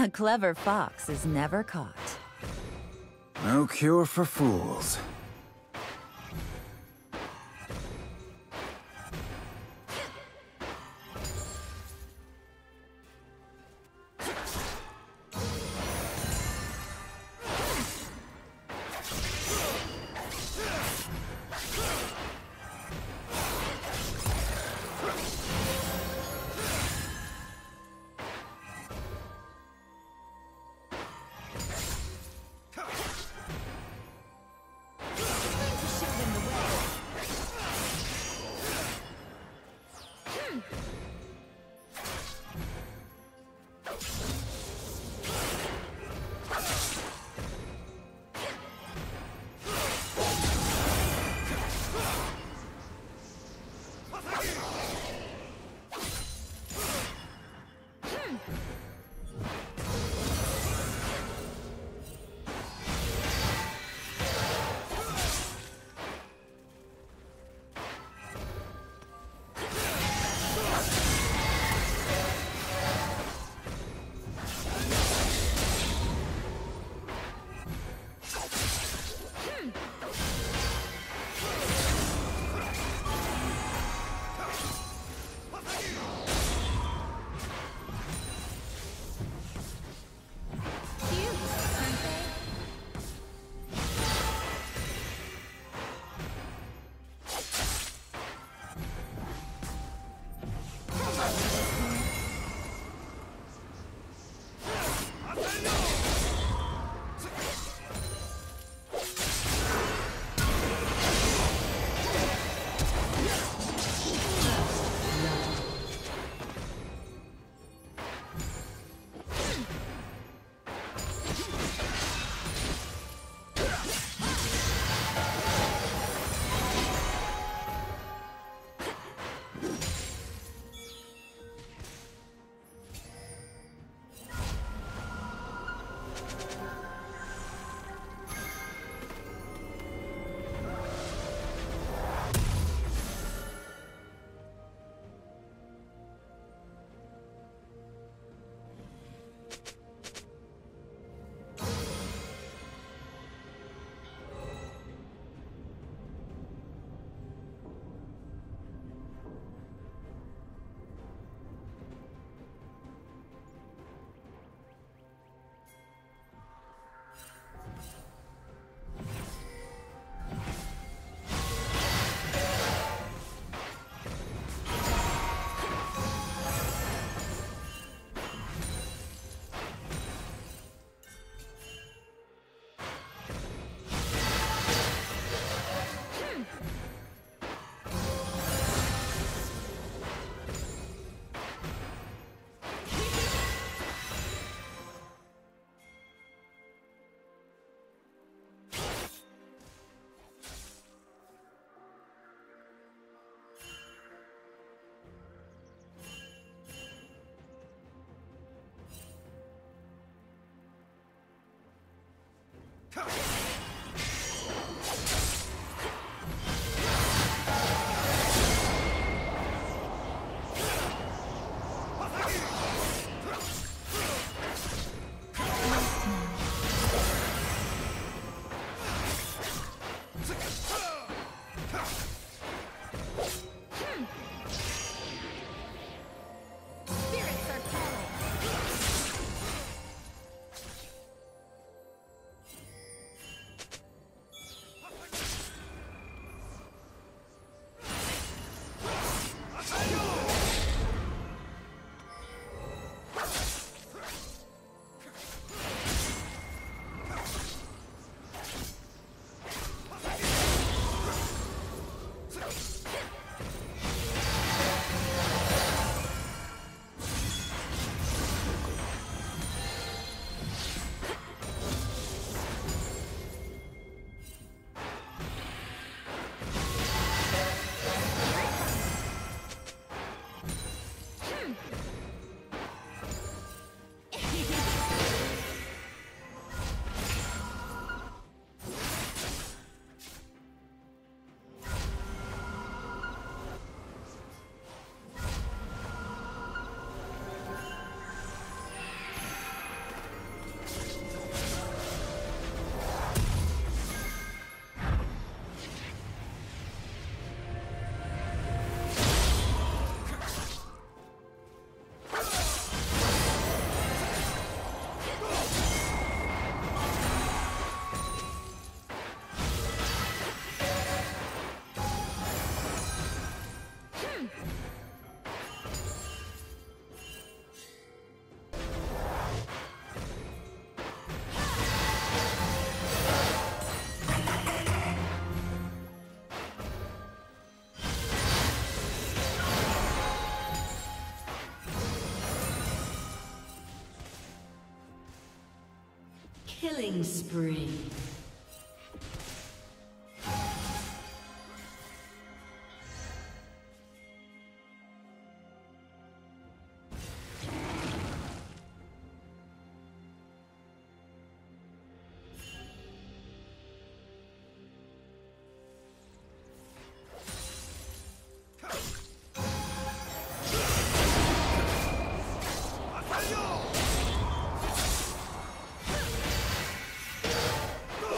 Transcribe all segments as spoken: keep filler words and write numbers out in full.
A clever fox is never caught. No cure for fools. Come on. Killing spree. Go!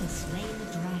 has slain the dragon.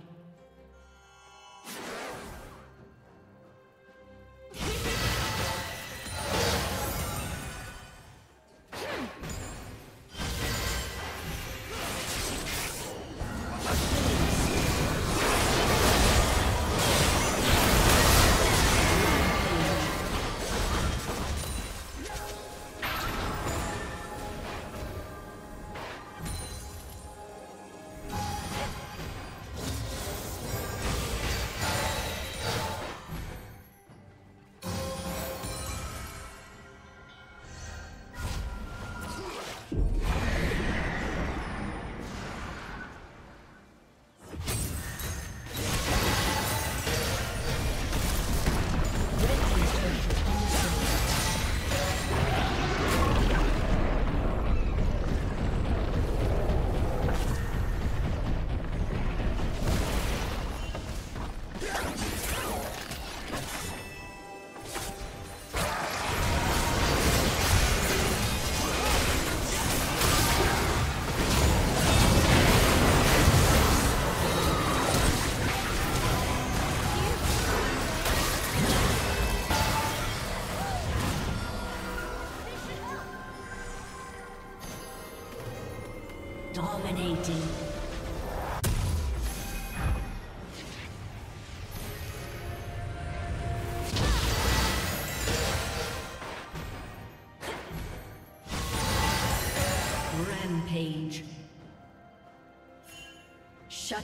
Dominating. Rampage. Shut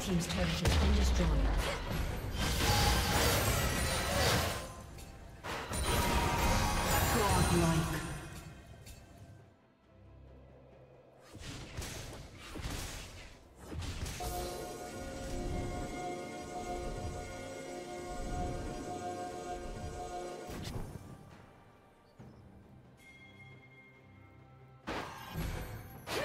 Team's turret has been destroyed.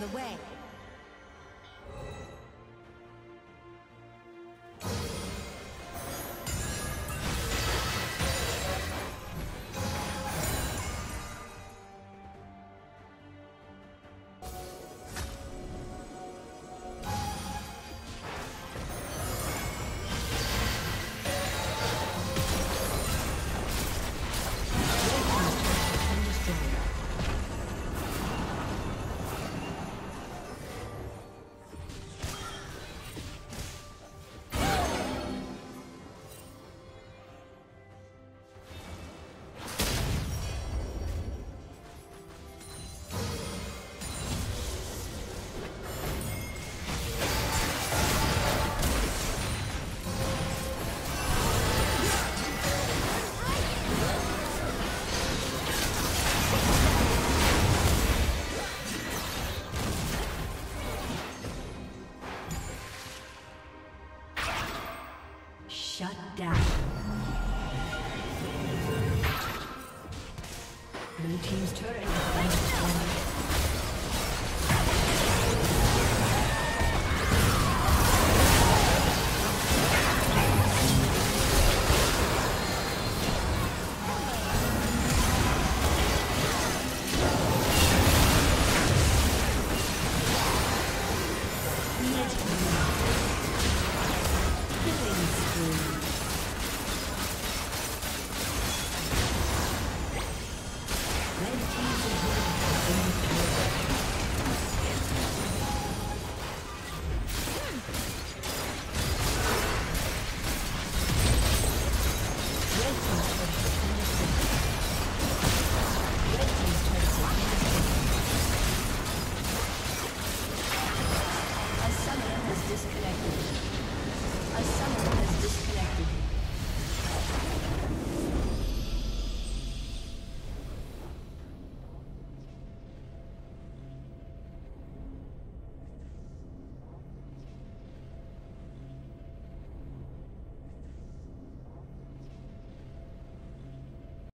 The way. Shut down. Blue team's turret has been destroyed.